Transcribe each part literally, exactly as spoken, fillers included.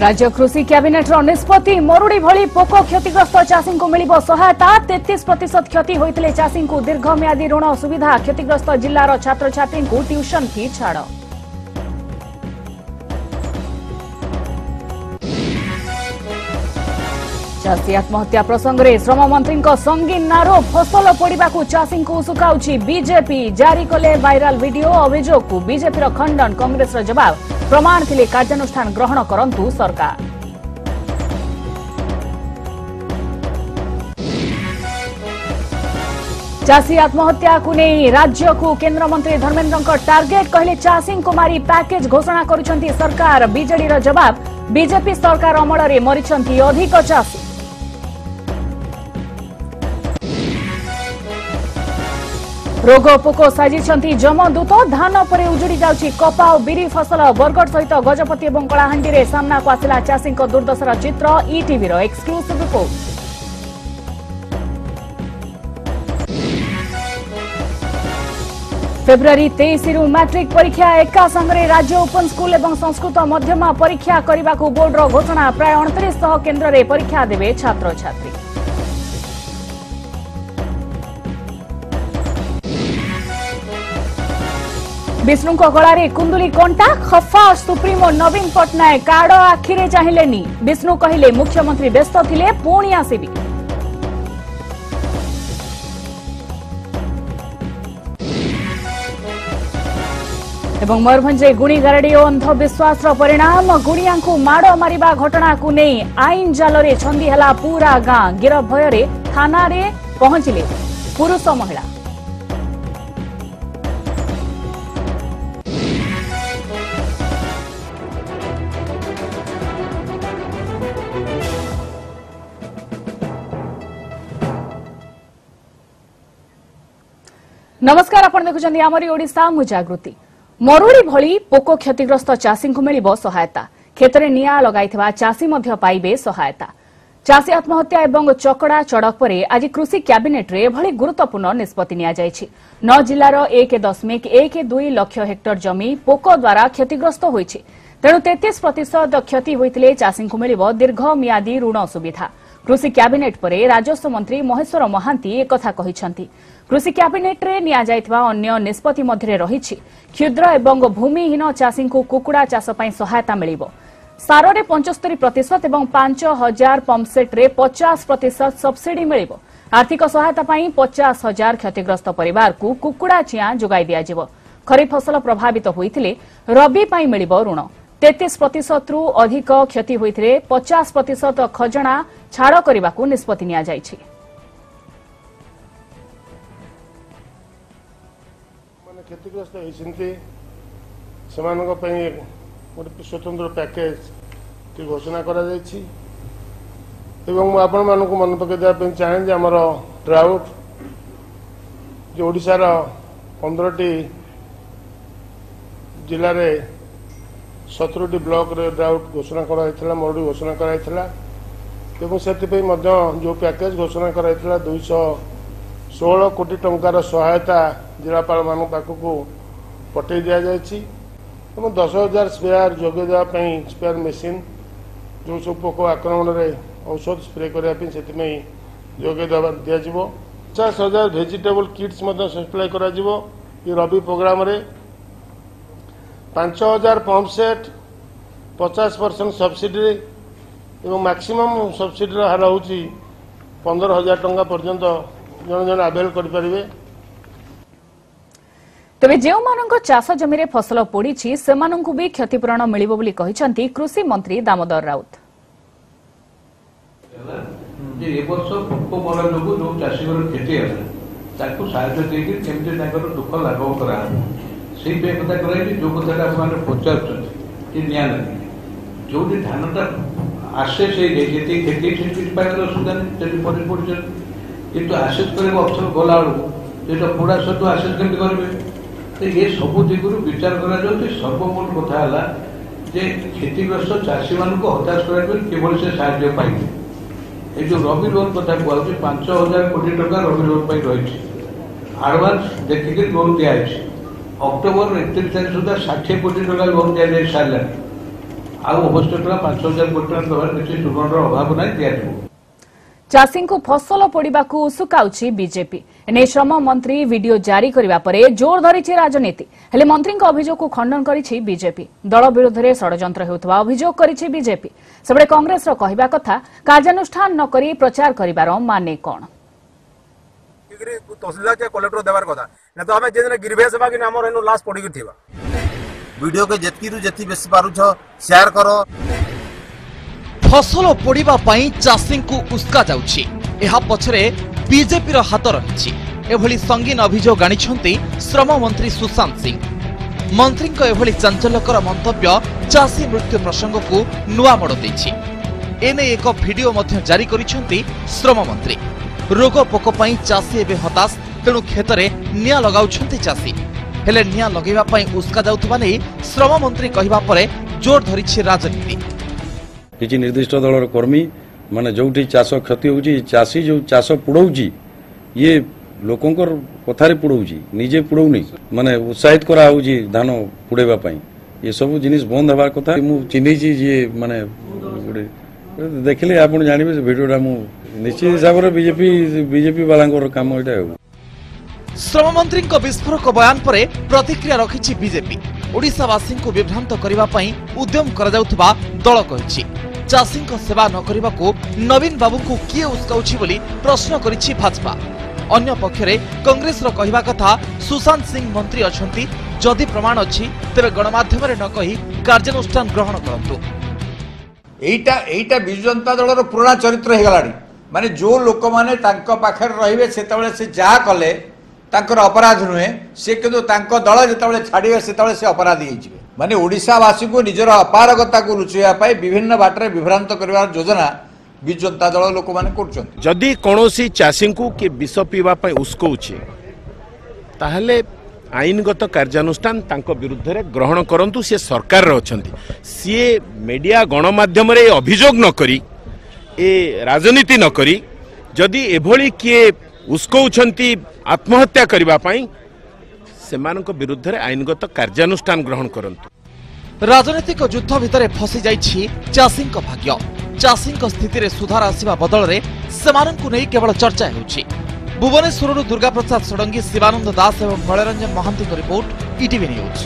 राज्य कृषि कैबिनेट निष्पत्ति मरुड़ी भली पोक क्षतिग्रस्त चाषी को मिलिबो सहायता तैंतीस प्रतिशत क्षति होइतले चाषी को दीर्घमेयादी ऋण सुविधा क्षतिग्रस्त जिल्लार छात्र छात्री को ट्यूशन फी छाड़। चाषी आत्महत्या प्रसंग में श्रम मंत्री संगीन नारो फसल पड़वा चाषी को उशुकाउछि बीजेपी जारी कले वायरल वीडियो अभियोग को बीजेपी खंडन कांग्रेस जवाब प्रमाण थिले कार्यानुष्ठान ग्रहण करंतु सरकार। चाषी आत्महत्या को नहीं राज्य को केंद्र मंत्री धर्मेन्द्र टार्गेट कहले चाषी को मारी पैकेज घोषणा करुछंती सरकार बीजेडी रो जवाब बीजेपी सरकार अमल में मरिछंती अधिक चाषी। रोग पोक साजिछंती जमदूत धान पर उजुड़ी जाउछि कपा और बिरी फसल बरगड़ सहित गजपति और कलाहांडी रे सामना को आसिला चाषी दुर्दशार चित्र ईटीवी रो एक्सक्लूसिव रिपोर्ट। फेब्रुआरी तेईस रु मैट्रिक परीक्षा एका संगे राज्य ओपन स्कूल और संस्कृत मध्यम परीक्षा करने को बोर्ड घोषणा प्राय उनतीस सौ केंद्र में परीक्षा देवे छात्र छात्री। विष्णु गलारे कुंदुली कंटा खफा सुप्रीमो नवीन पट्टनायक काड़ आखिरे चाहिलेनी विष्णु कहले मुख्यमंत्री व्यस्त थिले पुणी आसिबी। एवं मयूरभंज गुणी गारडी और अंधविश्वास परिणाम गुणिया को माड़ मारिबा घटना को नहीं आईन जाल में छंदी हला पूरा गां गिरफ भय थाना रे पहुंचले पुरुष महिला। नमस्कार, आपण देखुछन्ती आमरी ओडिशा मु जागृति। मरुड़ी भली पोक क्षतिग्रस्त चाषी को मिलिबो सहायता क्षेत्र में निया लगाइथिबा चाषी मध्य पाइबे सहायता। चाषी आत्महत्या एवं चकड़ा चड़क पर आज कृषि कैबिनेट रे भली गुरुत्वपूर्ण निष्पत्ति निया जायछि। नौ जिल्लार एक दशमिक एक दुई लक्ष हेक्टर जमी पोक द्वारा क्षतिग्रस्त होइछि। तेणु तैंतीस प्रतिशत क्षति होइतले चाषी को मिलिबो दीर्घ मियादी ऋण सुविधा। कृषि कैबिनेट पर राजस्व मंत्री महेश्वर महांती एक कथा कहिसंती। कृषि कैबिनेट रे निया जायथिबा अन्य निष्पत्ति मध्ये रहिछि क्षुद्र एवं भूमिहीन चाषी को कुकुड़ा चाष पई सहायता मिलिबो। सार रे पचहत्तर प्रतिशत एवं पांच हजार पंपसेट रे पचास प्रतिशत सब्सिडी मिलिबो। आर्थिक सहायता पई पचास हजार क्षतिग्रस्त परिवार को कुकुड़ा चिया जोगाई दिया जिवो। खरीफ फसल प्रभावित होइथिले रबी पई मिलिबो ऋण। तैंतीस प्रतिशत रु अधिक क्षति होइथिले पचास प्रतिशत खजना छाड़ करने को निष्पत्ति निया जायछि। क्षतिग्रस्त होती स्वतंत्र पैकेज की घोषणा कर मन पकड़ चाहे आमर ड्राउट जो ओडिशार पंद्रह जिले में सतुरी ब्लॉक रे ड्राउट घोषणा कर मरुड़ी घोषणा करो पैकेज घोषणा कर दुईश सोलह कोटी टंकार सहायता जिलापाल मान पाखकू पठे दि जाए। दस हजार स्पेयर जोगे देवाई स्पेयर मेसीन जो सब पोक आक्रमण में औषध स्प्रे करने से जोगे दीजिए। पचास हजार भेजिटेबल किट्स सप्लाई कर रबी प्रोग्राम रे पांच हजार पंपसेट पचास परसेंट सब्सिडी एवं मैक्सिमम सब्सिडी हार हूँ पंद्रह हजार टंका पर्यंत जन जन आवेदन करें। तेज जो चाष जमी फसल पोड़ी से भी क्षतिपूरण मिलिबो बोली कहिसंती कृषि मंत्री दामोदर राउत। से कथा कराई जो कथा पचार जो धानटा आसे से खेती असुविधा नहीं पड़े कितु आसेस कर अफसर गला बेलू पोड़ा सर आसेस कमी करेंगे तो ये सब दिगुरी विचार कर सर्वमोट कथा है जे क्षतिग्रस्त चाषी मानक हताश करवल से साय पाइबे। ये जो रबी लोन कथा कहूँ पांच हजार कोटी टका रबी लोन रही आडभांस देखिक लोन दिखाई अक्टोबर एकतीस तारीख सुधा षाठी कोटी टका लोन दि सारे आोस्टेल पांच हजार कोटी टाइम देवर किसी सुवर्ण अभाव ना दिज्व। चाषी को फसल पड़ा उशुकाउची बीजेपी एने श्रम मंत्री वीडियो जारी करने पर जोर धरी राजनीति हेले मंत्री अभियोग को खंडन करी बीजेपी दल विरोध में षड्यंत्र होता अभियोग करी बीजेपी सबडे कांग्रेस कहवा कथा कार्यानुष्ठान नक प्रचार कर माने कौन तहसीलदार के कलेक्टर देवार कथा ना तो हमें जेने गिरवेस बा कि नाम रहनु लास्ट पड़ी थिबा वीडियो के जत्ती रु जत्ती बेसी पारु छ शेयर करो। फसल पड़िबा पई चाषी को उस्का जाउछि एहा पछरे बीजेपी रो हाथ रहिछि एभली संगीन अभियोग आनिछन्ति श्रम मंत्री सुशांत सिंह मंत्री को एभली चंचलकर मंतव्य चाषी मृत्यु प्रसंग को नुआ मोड़ दैछि एने एक वीडियो मध्य जारी करिछन्ति श्रम मंत्री रोग पोक पई चाषी एबे हताश तेणु खेतरे निया लगाउछन्ति चाषी हेले निया लगेबा पई उस्का जाउतबा नै श्रम मंत्री कहिबा परे जोर धरिछि राजनीति किसी निर्दिष्ट दल कर्मी माने जोटी चाष क्षति होची चाषी जो चाष पुड़ौची ये लोकंकर कथारे पुड़ौची निजे पुड़ौनी माने उत्साहित करा होची धान पुड़ेबा पई ये सब जिनिस बंद हवा कथा मु चिन्है छी जे माने देखले आपण जानिबे वीडियोडा मु निश्चित हिसाब रे बीजेपी बीजेपी वालांकर काम एटा हो। श्रम मंत्री को विस्फोरक बयान परे प्रतिक्रिया रखिछि बीजेपी ओडिशावासी को विभ्रांत करबा पई उद्यम करा जाउतबा दल कहिछि चाषी को सेवा न करने को नवीन बाबू को किए उस्काउछि बोली प्रश्न करिछि भाजपा अन्य पक्षरे कांग्रेस रो कहवा कथा सुशांत सिंह मंत्री अछंती जदि प्रमाण अछि तबे गणमाध्यम रे न कहि कार्यानुष्ठान ग्रहण करंतु एटा एटा बिजु जनता दल रो पुराना चरित्र हे गलाडी माने जो लोक माने तांको पाखर रहिबे सेतबेले से जा कले तांकर अपराध नुहे से किंतु तांको दल जेतबेले छाड़िबे सेतबेले से अपराधी हे जिवे माने ओडिशावासी को निजर अपारगता को लुचैया पाई विभिन्न बाटर विभ्रांत करवार योजना बिजु जनता दल लोक माने करछन जदि कोनोसी चाषी को के विष पीवा पाई उस्कोउछि ताहले आईनगत कार्यानुष्ठान तांको विरुद्ध रे ग्रहण करंतु से सरकार रे अछंती से मीडिया गणमाध्यम रे अभियोग न करी ए राजनीति न करी जदि एभोली के उस्कोउछंती आत्महत्या करबा पाई सेमानक विरुद्ध रे आईनगत कार्यानुष्ठान ग्रहण करंतु। राजनीतिक युद्ध भितर फसी जाइछि चाषी को भाग्य चाषी को स्थिति रे सुधार आसीबा बदल रे सेमानकु नै केवल चर्चा हेउछि। भुवनेश्वररु दुर्गा प्रसाद षडंगी शिवानंद दास एवं भळरंजन महांती को रिपोर्ट ईटीवी न्यूज।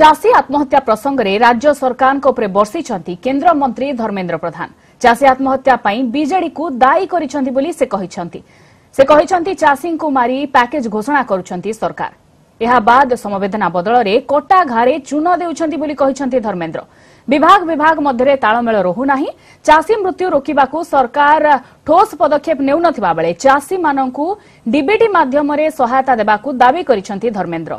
चाषी आत्महत्या प्रसंग रे राज्य सरकार को उपरे बर्षिछंती केंद्र मंत्री धर्मेंद्र प्रधान चाषी आत्महत्या पई बीजेडी को दायी करिछंती बोली से कहिछंती से कहिछंती चाषी को मारी पैकेज घोषणा करुछंती सरकार एहा बाद समवेदना बदल रे कोटा घारे चून देउछंती बोली कहिछंती धर्मेंद्र विभाग विभाग मध्य तालमेल रोहु नाही चाषी मृत्यु रोकिबा को सरकार ठोस पदक्षेप नेउ नथिबा बेले चाषी माननकु डीबीटी माध्यम रे सहायता देबा को दाबी करिछंती धर्मेंद्र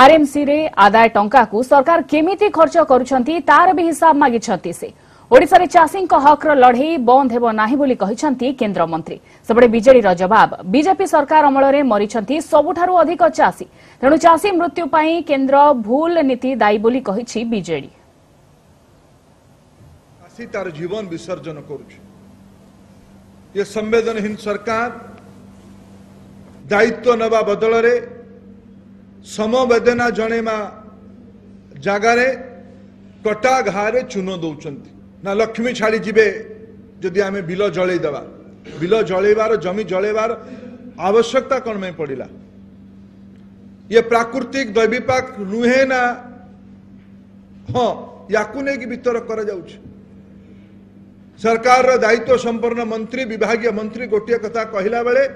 आरएमसी रे आदाय टंका को सरकार केमिति खर्च करुछंती तार भी हिसाब मागिछंती से ओडिशा रे चाषी को हक रो लड़े बंद हेबो नाही बोली कहिछंती केंद्र मंत्री सबडे बीजेडी रो जवाब बीजेपी सरकार अमल रे मरिछंती सबुठारू अधिक चाषी तेणु चाषी मृत्यु पई केंद्र भूल नीति दायी बोली कहिछि बीजेडी चाषी तार जीवन विसर्जन करूछ ये संवेदनहीन सरकार दायित्व नबा बदल रे समवेदना जनेमा जगारे कटा घारे चून दौरान ना लक्ष्मी छाड़ी जीवे जदि आम बिल जल बिल जलैबार जमी जलैबार आवश्यकता कौन में पड़ा ये प्राकृतिक दैवीपाक नुहे ना हाँ या वितरक कर सरकार दायित्व संपन्न मंत्री विभागीय मंत्री गोटे कथा कहला बेले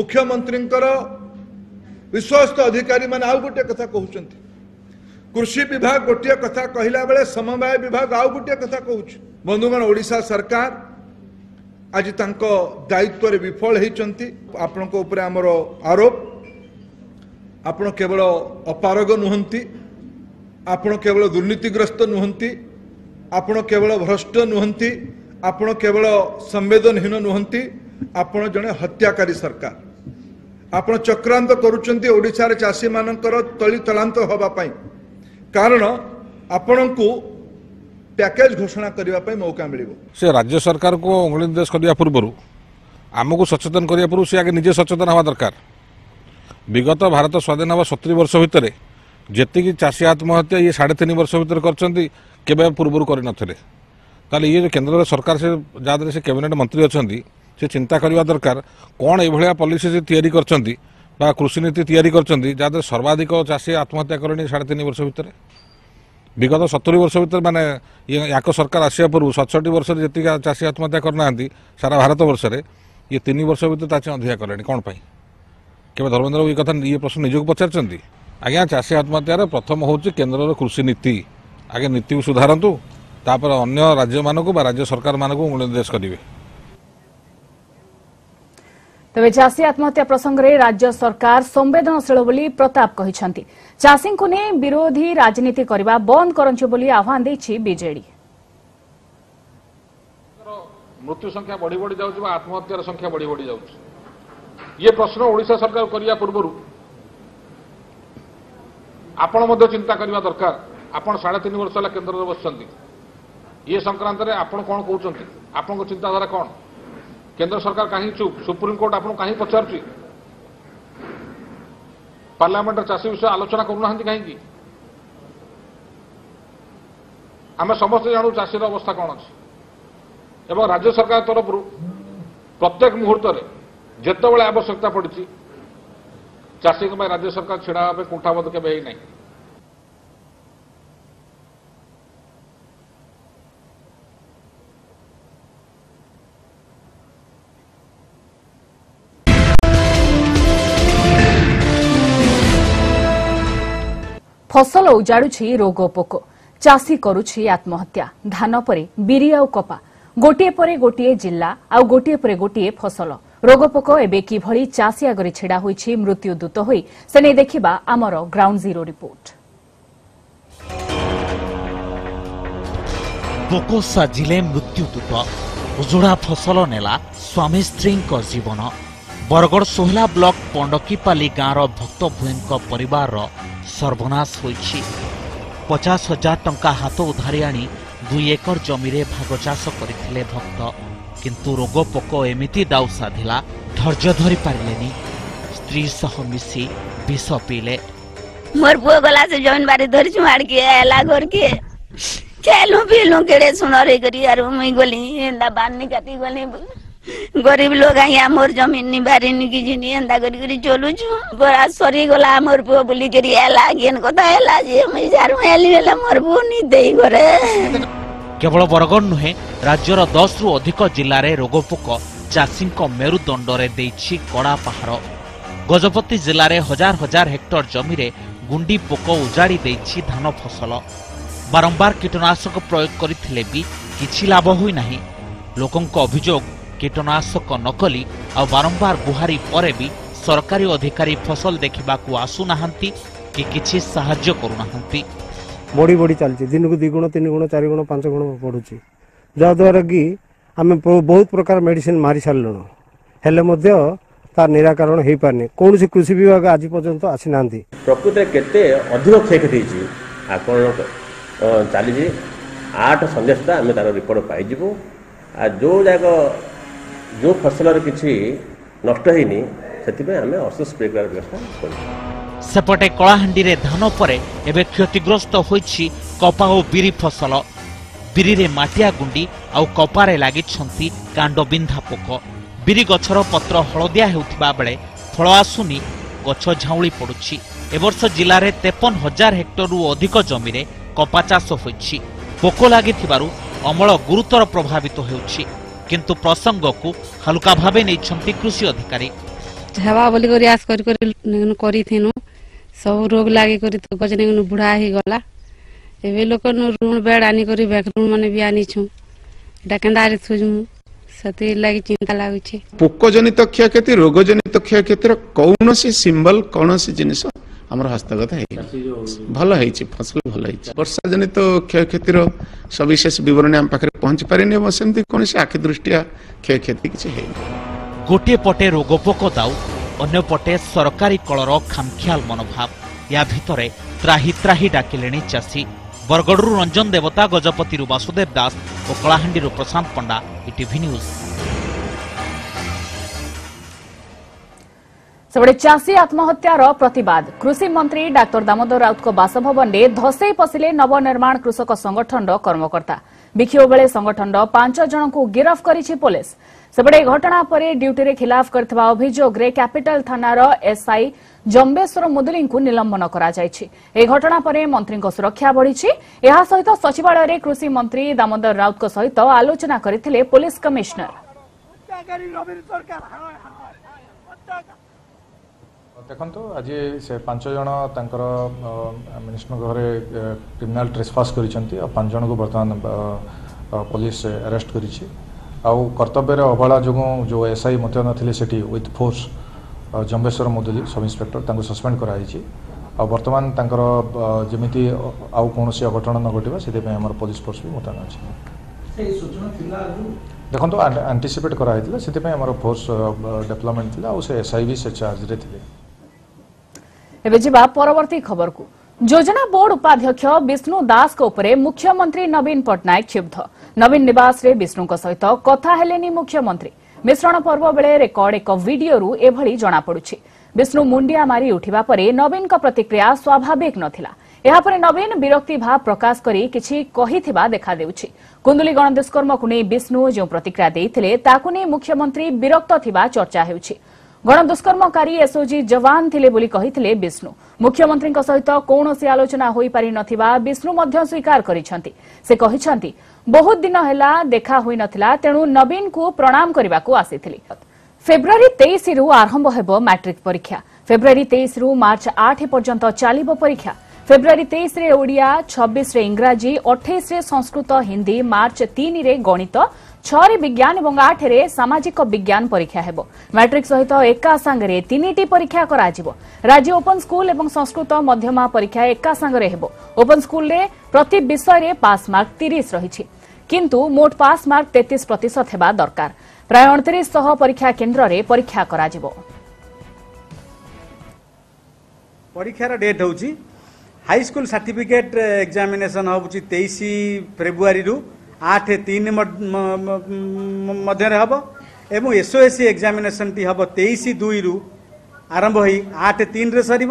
मुख्यमंत्री विश्वस्त अधिकारी माने आउ गोटे कथा कहउछंती कृषि विभाग गोटे कथा कहला बेले समवाय विभाग आउ गोटे कथा कहउछ बंधुगण ओडिशा सरकार आज तांको दायित्व रे विफल हेचंती आपनको ऊपर हमरो आरोप आपण केवल अपारग नुहंती आपण केवल दुर्नीतिग्रस्त नुहंती आपण केवल भ्रष्ट नुहंती आपण केवल संवेदनहीन नुहंती आपण जने हत्याकारी सरकार आपण चक्रांत करुचंती ओडिसा रे चाषी मानकर तली तलांत होबा पई कारण आपण को पैकेज घोषणा करबा पई मौका मिलिबो से राज्य सरकार को अंगुली निर्देश करबा पूर्व आमको सचेतन करबा पूर्व से आगे निजे सचेतन होबा दरकार विगत भारत स्वाधीन होबा सत्तर वर्ष भितरे जी चाषी आत्महत्या ये साढ़े तीन वर्ष भर कर पूर्व कर ये केन्द्र सरकार से जहाँ से कैबिनेट मंत्री अच्छा से चिंता करने दरकार कौन ये पॉलिसी से तैयारी कर कृषि नीति तैयारी कर सर्वाधिक चाषी आत्महत्या करनी साढ़े तीन वर्ष भितर विगत सत्तरी वर्ष भर माने या सरकार आसा पूर्व सतसठी वर्ष जी चाषी आत्महत्या करना सारा भारत वर्ष में ये तीन वर्ष भर अधिका कले कौन केवल धर्मेन्द्र बाबू ये कथा ये प्रश्न निजक पचार आज्ञा चाषी आत्महत्यार प्रथम हूँ केन्द्र कृषि नीति आगे नीति को सुधारतु तापर अन्य राज्य मानक राज्य सरकार मानक निर्देश करेंगे। तेज चाषी आत्महत्या प्रसंग में राज्य सरकार संवेदनशील बोली प्रताप कहते चाषी को नहीं विरोधी राजनीति करने बंद करंचु बोली आह्वान देछि बीजेडी। मृत्यु संख्या बढ़ी बढ़ी जाउछ बा आत्महत्यार संख्या बढ़ी बढ़ी जाउछ ये प्रश्न ओडिशा सरकार करिया पूर्वरु आपण मध्य चिंता करिया दरकार आपण साढ़े तीन वर्ष ला केन्द्र बसछंती ये संक्रांत रे आपण कोन कहउछंती आपण को चिंताधारा कोन केन्द्र सरकार कहीं चुप सुप्रीम कोर्ट आपण कहीं पचारछि पार्लियामेंट चाषी विषय आलोचना करूना कहीं आम समस्त जानू चाषी अवस्था कौन अच्छी एवं राज्य सरकार तरफ प्रत्येक मुहूर्त में जिते बड़े आवश्यकता पड़ी चाषी राज्य सरकार छिड़ा कुंठाबद्ध के नहीं। फसल उजाड़ुछि रोग पोक चाषी करुछि आत्महत्या धान परे बिरी आउ कपा गोटे परे गोटे जिल्ला आउ गोटे परे गोटे फसल रोग पोक एबे कि भली चाषी आगरे छिड़ा होइछि मृत्यु दूत होई सेने देखिबा आमर ग्राउंड जीरो रिपोर्ट। पोक साजिले मृत्यु दूत उजोड़ा फसल नेला स्वामी स्त्री जीवन बरगड़ सोहला ब्लॉक पंडकीपाली गाँव भक्त भूयन परिवार सर्वनाश होइछि। पचास हजार टंका हाथ उधारी आनी दुई एकर जमी रे भाग चाष करथिले भक्त किंतु रोग पोक एमिति दाउ साधिला धैर्य धरि पारिलेनी स्त्री सह मिसी विष पीले। मोर पुओ गला से जमीन बारी धरि छुआड़ के आला घर के खेलो पीलो केड़े सुनरे करी आरो मई गली एंदा बान नि काटी गली गरीब लोग आया मोर जमीन नि बारी नि कि जिनी एंदा करी करी चलु छु बरा सरी गला मोर पुओ बुली करी आला गेन कथा आला जे मई जारु आली होला मोर पुओ नि देई घरे। केवल बरगड़ नुहे राज्यर दस रु अधिक जिल्ला रे रोग पोक चाषी मेरुदंड देछि कड़ा पहाड़। गजपति जिल्ला रे हजार हजार हेक्टर जमी रे गुंडी पोक उजाड़ी देछि धान फसल बारंबार कीटनाशक प्रयोग करथिले भी किछि लाभ होई नाही। लोकंक अभियोग कीटनाशक नकली आ बारंबार गुहारी परे भी सरकारी अधिकारी फसल देखिबाकू आसु नाहंती कि किछि सहाय्य करू नाहंती। बड़ी बड़ी चलती दिन को दुई गुण तीन गुण चार गुण पांच गुण बढ़ुच जहाद्वारा कि आम बहुत प्रकार मेडिसिन मारी सारू हेले तार निराकरण हो पारनी कौन सी कृषि विभाग आज पर्यंत आसी ना प्रकृति केते अधिक क्षयक्षति आकलन चली आठ सन्देशता आम तार रिपोर्ट पाइबू आ जो जाक जो फसल किसी नष्ट होनी से आम औषध स्प्रे कर व्यवस्था कर। सेपटे कलाहांडी रे धान पर एबे क्षतिग्रस्त होइछि कपा और बिरी फसल बिरी रे माटिया गुंडी आउ कपारे लागिछंती कांडबिंधा पोक बिरी गछर पत्र हलदिया हेउथिबा बेले फल आसुनी गछ झाउली पडुछि। ए वर्ष जिल्ला रे तेपन हजार हेक्टर रु अधिक जमी रे कपा चाष होइछि पोक लागिथिबारु अमल गुरुतर प्रभावित हेउछि किंतु प्रसंग को हल्का भाबे नैछंती कृषि अधिकारी हेवा बोली प्रयास कर सब रोग लगे तो गज नहीं बुढ़ा ही गला एवे लोक ऋण बेड आनी करी बैकरूण माने भी आनी छु डाकंडारे सुजु सते लागि चिंता लागु छी। पोक जनित क्षयक्षति रोग जनित क्षयक्षतिर कोनोसी सिंबल कोनोसी जिनिस हमर हस्तगत है भल है छी फसल भल है छी वर्षा जनित क्षयक्षतिर सविशेष विवरण हम पाखरे पहुंच पारिने एवं सेमति कोनोसी आखि दृष्टिया क्षयक्षति किछ है। गोटे पटे रोग पोक दाउ अन्य पटे सरकारी कलर खामखियाल मनोभाव या भितरे त्राही त्राही डाकिलेणी चाषी। बरगड़ू रंजन देवता गजपति वासुदेव दास और कलाहांडी प्रशांत पंडा इटीवी न्यूज। सेपटे चाषी आत्महत्यार प्रतिवाद कृषि मंत्री डाक्टर दामोदर राउत को बासभवन में धसई पशिले नवनिर्माण कृषक संगठन कर्मकर्ता विक्षोभ बेले संगठन पांच जन को गिरफ करिछि पुलिस। सेपटे घटना पर ड्यूटी खिलाफ करथिबा अभियोग रे कैपिटल थानार एसआई जम्बेश्वर मुदुली निलंबन घटना पर मंत्री सुरक्षा बढ़ी। यह सहित सचिवालय में कृषि मंत्री दामोदर राउत सहित आलोचना करथिले पुलिस कमिश्नर। देखो आज से पांच जन मिनिस्टर घर क्रिमिनाल ट्रेसपास कर पांच जन को बर्तमान पुलिस अरेस्ट करतव्य अवहेला जो जो एसआई मतदान थे Sethi with force Jambeshwar Muduli sub inspector suspend कराई। बर्तमान जमी आउ कौन अघटन न घटा से पुलिस फोर्स भी मतदान अच्छे देखो आंटीसीपेट कराई से फोर्स डेवलपमेंट थी एसआई भी से चार्ज परवर्ती खबर को। योजना बोर्ड उपाध्यक्ष विष्णु दास को उपरे मुख्यमंत्री नवीन पट्टनायक क्षुब्ध। नवीन निवास रे विष्णु सहित कथा हेलेनी मुख्यमंत्री। मिश्रण पर्व बेले रेकर्ड एक भिडियो एभली जमापड़ी। विष्णु मुंडिया मारी उठा पर नवीन का प्रतिक्रिया स्वाभाविक नथिला। यहाँ पर नवीन विरक्ति भाव प्रकाश करी किछि कहिथिबा देखा देउछि। कुंदुली गण दुष्कर्म को नहीं विष्णु जो प्रतिक्रिया देथिले ताकु नै मुख्यमंत्री विरक्त थिबा चर्चा हेउछि। गण दुष्कर्मकारी एसओजी जवान थिले बोली कहिथिले विष्णु। मुख्यमंत्री सहित कौनसी आलोचना होई पारि नथिबा विष्णु मध्य स्वीकार करिछन्ति। से कहिछन्ति बहुत दिन हेला देखा होई नथिला तेणु नवीन को प्रणाम करबाकू आसीथिले। फेब्रुआरी तेईस रु आरंभ हेबो मैट्रिक परीक्षा। फेब्रुआरी तेईस रु मार्च आठ पर्यंत चलिबो परीक्षा। फेब्रुआरी तेईस रे ओडिया, छब्बीस रे इंग्राजी, अट्ठाईस रे संस्कृत हिंदी, मार्च तीन रे गणित, छह रे विज्ञान और आठ रे सामाजिक विज्ञान परीक्षा हेबो। मैट्रिक सहित एका सांगरे तीन टी परीक्षा कराजिबो। राज्य ओपन स्कूल और संस्कृत मध्यमा परीक्षा एका सांगरे हेबो। ओपन स्कूल रे प्रति विषय रे पास मार्क तीस रहिछि किंतु मोट पास मार्क तैंतीस प्रतिशत हेबा दरकार। प्राय अड़तीस सौ परीक्षा केन्द्र रे परीक्षा कराजिबो। परीक्षार डेट होउछि हाई स्कूल सर्टिफिकेट एग्जामिनेशन होगी तेईस फेब्रुआरी आठ तीन मध्य हम एवं एसओएससी एग्जामिनेशन टी हम तेईस दुई रु आरंभ हो आठ तीन रे सर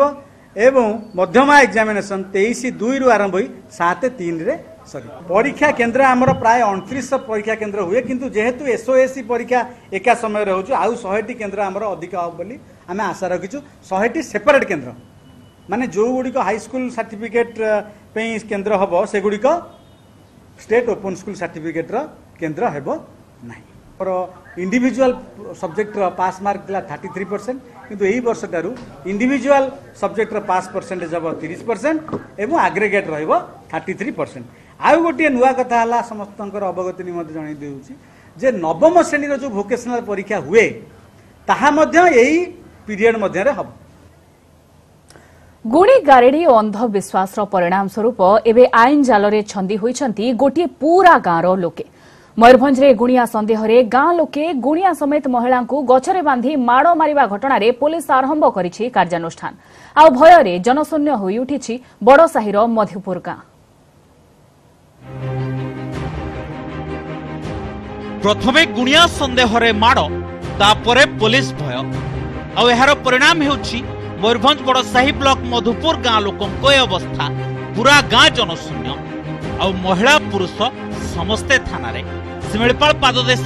एवं मध्यमा एग्जामिनेशन तेईस दुई रु आरंभ हो सात तीन रे सर। परीक्षा केन्द्र आमर प्राय अड़तीस परीक्षा केन्द्र हुए किंतु जेहेतु एसओएससी परीक्षा एका समय हो आउ शहेटी केन्द्र आमर अधिक होली आम आशा रखीचु। शहेटी सेपरेट केन्द्र माने जो गुड़िक हाई स्कूल सर्टिफिकेट केन्द्र हम से गुड़िक स्टेट ओपन स्कूल सर्टिफिकेट केन्द्र हेबो नाही। Individual subject pass mark thirty three percent किंतु एही वर्ष ठारू इंडिविजुअल सब्जेक्ट पास परसेंटेज हम तीस परसेंट एवं आग्रेगेट रहिबो थर्टी थ्री परसेंट। आउ गोटे नुआ कथा हला समस्तंकर अवगत निमंत जणाई देउछि जे नवम श्रेणी जो भोकेशनल परीक्षा हुए ताहा मध्य एही पीरियड मध्य रे हबो। गुणी गारेडी और अंधविश्वास परिणाम स्वरूप एवं आईन जाल में छंदी होती गोटे पूरा गाँवर लोके। मयूरभंज में गुणिया सन्देह में गाँ लोके गुणिया समेत महिला को गछरे बांधि माड़ मारिबा घटना रे पुलिस आरंभ करिछि कार्यानुष्ठान। आ भय रे जनशून्य होई उठिछि बड़साहीर मधुपुर गाँ। प्रथमे गुणिया सन्देह रे माड़ तापरे पुलिस भय आ एहार परिणाम हेउछि मयूरभंज बड़साही ब्लॉक मधुपुर गाँ लोकों अवस्था पूरा गाँ जनशून्य आउ महिला पुरुष समस्ते थाना रे। सिमिलपाल पाददेश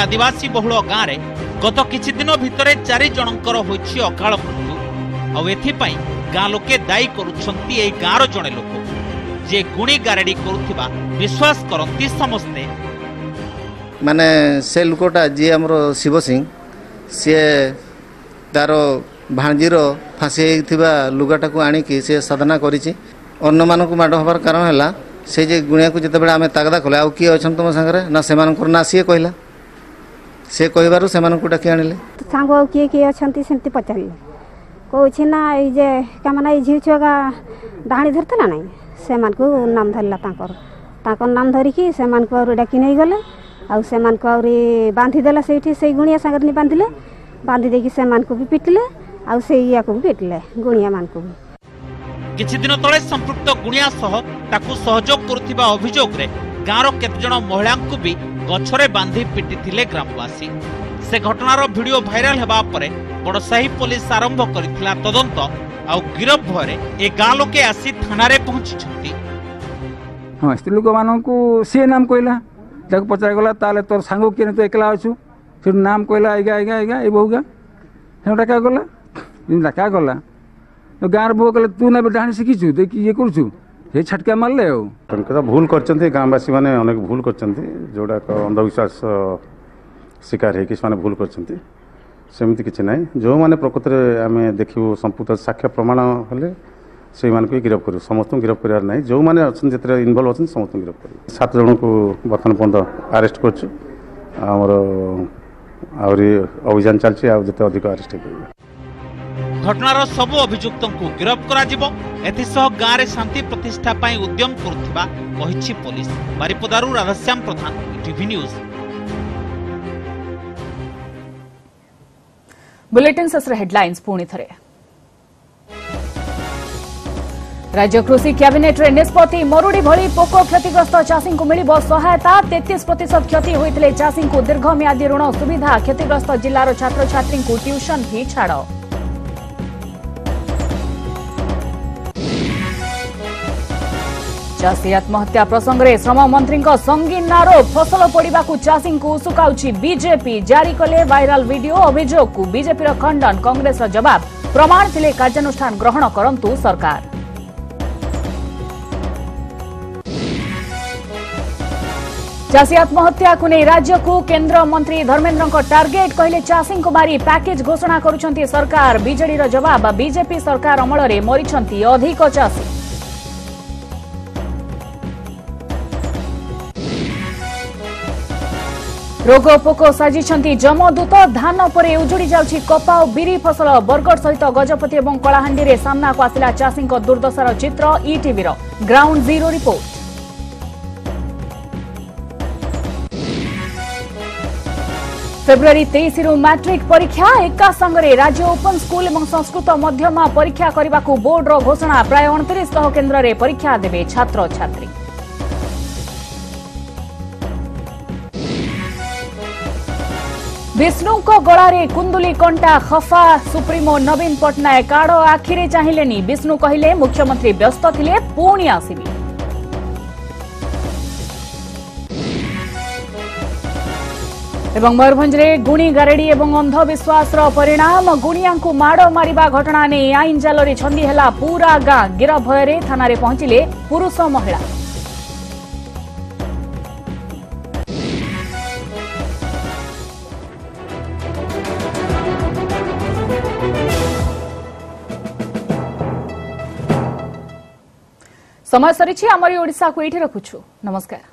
आदिवासी बहुल गाँव में गत किछि दिन भितरे चारि जनंकर होछि अकाल मृत्यु आउ एथिपाई गाँ लोके दायी करुछंती एई गाँर जणे लोक जे गुणी गारेडी करुथिबा विश्वास करंती समस्ते। माने से लोकटा जे हमरो शिव सिंह से तारो भांजीर फाँसी लुगाटा को आणिकी से साधना करन्न माड़ हबार कारण है से जे गुणिया को जिते बड़े आम तागदा कले आ किए अच्छा तुम सागर ना से ना सी कहला सी कहबार से डाक आणिले सांग किए किए अच्छा सेमती पचारे कहे ना ये क्या मैंने झी छुआ डाणी धरते ना नहीं से नाम धरला नाम धरिकी से डाक नहीं गले आउरी बांधीदेला से गुणिया सागर नहीं बांधिले बांधी देखि से मानको भी पिटले आ से या को भी पिटले गुणिया मानको भी। किछि दिन तळे संपुक्त गुणिया सह ताकू सहयोग करथिबा अभियोग रे गाँव केतजण महिला को भी गछरे बांधी पिटिथिले ग्रामवासी। से घटनार भिडियो भाइराल हेबा परे बड़साही पुलिस आरंभ करथिला तदंत आ गिरफ भरे ए गाँ लोके आसी थाना रे पहुंची। हाँ स्त्री लोक मान को सी नाम कहला ताको पचार गला ताले तोर सांग किने तो एकला आछु से नाम कहला आइगा आइगा आइगा ए बहुगा से डाका गला इन डाका गला तो गार बो कहले तू ना डाणी सिखिछु देखि ये करछु हे छटका मारले हो तनका भूल करछन्ते गामवासी माने अनेक भूल करछन्ते जोडा को अंधविश्वास शिकार है कि माने भूल करछन्ते सेमती किसी ना जो मैंने प्रकृत आम देखू संपुक्त साक्ष्य प्रमाण हेल्ले से मानक गिरफ करूँ समस्त गिरफ करार ना जो मैंने अच्छा जितने इनवल्व अच्छा समस्त गिरफ कर सात जन को बर्तमान पर्यटन आरेस्ट करुँ आमर अभियान चलती जिते अधिक आरेस्ट घटनार सबू अभियुक्त को गिरफ करा जिवो एथिसह गाँ रे शांति प्रतिष्ठा पाई उद्यम करुथिबा कहिछि पुलिस। बारिपदारू Radhashyam Pradhan TV news. Bulletin सस्र हेडलाइंस पुणी थे। राज्य कृषि कैबिनेट रे निष्पत्ति मरुड़ी भली पोक क्षतिग्रस्त चाषी को मिलिबो सहायता तैंतीस प्रतिशत क्षति होइतले चाषी को दीर्घमेयादी ऋण सुविधा क्षतिग्रस्त जिल्लार छात्र छात्री को ट्यूशन फी छाड़। चाषी आत्महत्या प्रसंग में श्रम मंत्री संगीन आरोप फसल पड़वा चाषी को उशुकाउची बीजेपी जारी कले वायरल वीडियो अभियोग को बीजेपी खंडन कांग्रेस जवाब प्रमाण थे कार्यानुष्ठान ग्रहण करंतु सरकार। चाषी आत्महत्या को नहीं राज्य को केंद्र मंत्री धर्मेन्द्र टार्गेट कहले चाषी को मारी पैकेज घोषणा करुछंती सरकार बीजेडी जवाब बीजेपी सरकार अमल में मरीछंती अधिक चाषी। रोग पोक साजिछंती जमदूत धान पर उजुड़ी जाउछि कपा और बिरी फसल बरगढ़ सहित गजपति और कलाहांडी रे सामना को आसिला चाषी दुर्दशार चित्र ईटीवी रो ग्राउंड जीरो रिपोर्ट। फेब्रुआरी तेईस रु मैट्रिक परीक्षा एका संगरे राज्य ओपन स्कूल और संस्कृत मध्यम परीक्षा करने को बोर्ड रो घोषणा प्राय उनतीस सौ केन्द्र में परीक्षा देवे छात्र छात्री। विष्णु को गलारे कुंदुली कंटा खफा सुप्रीमो नवीन पट्टनायक आड़ आखिरे चाहिलेनी विष्णु कहले मुख्यमंत्री व्यस्त थिले पुणी आसिबी। एवं मयूरभंज में गुणी गारेडी एवं अंधविश्वास परिणाम गुणिया को माड़ मारिबा घटना ने आईन जाल रे छंदी हेला पूरा गां गिरफ भयरे थाना रे पहुंचिले पुरुष महिला। समय सरी छी, आमरी ओडिशा को एठी रखुछु। नमस्कार।